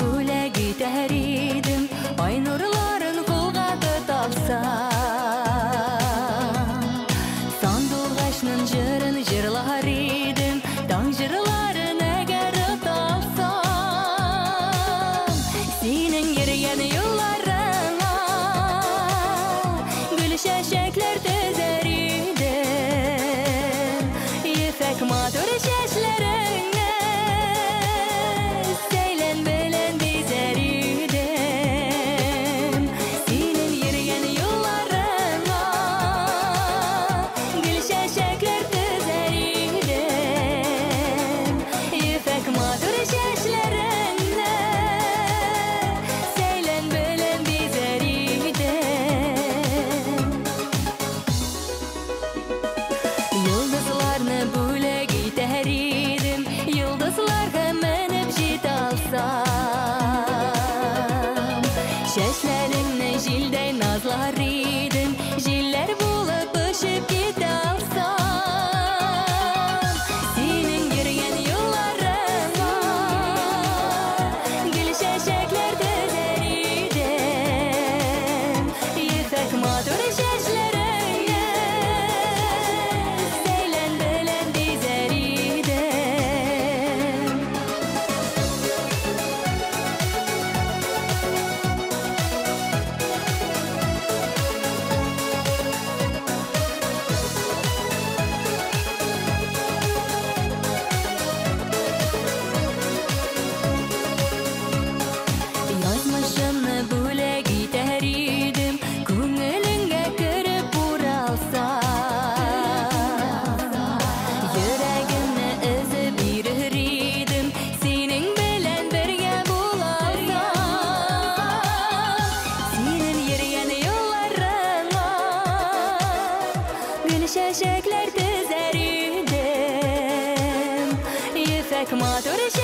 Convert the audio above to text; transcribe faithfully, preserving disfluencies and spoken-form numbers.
böyle gider idim, aynurların kulga tutalsa. Sandulgaşının jırın jırlar idim, dan jırların eğer tutalsam. Senin girgen yollarına gül şeşekler tezer idim, yefek madur şeşlerine. Şeşlerimle jilden nazlar idim, jiller bulup ışıp gitalsam. Senin girgen yollarına gül şeşekler dözer idim, yefek madur şeşlerine seylen bölen dizer idim. Şeşekler dizer idim, yefek madur.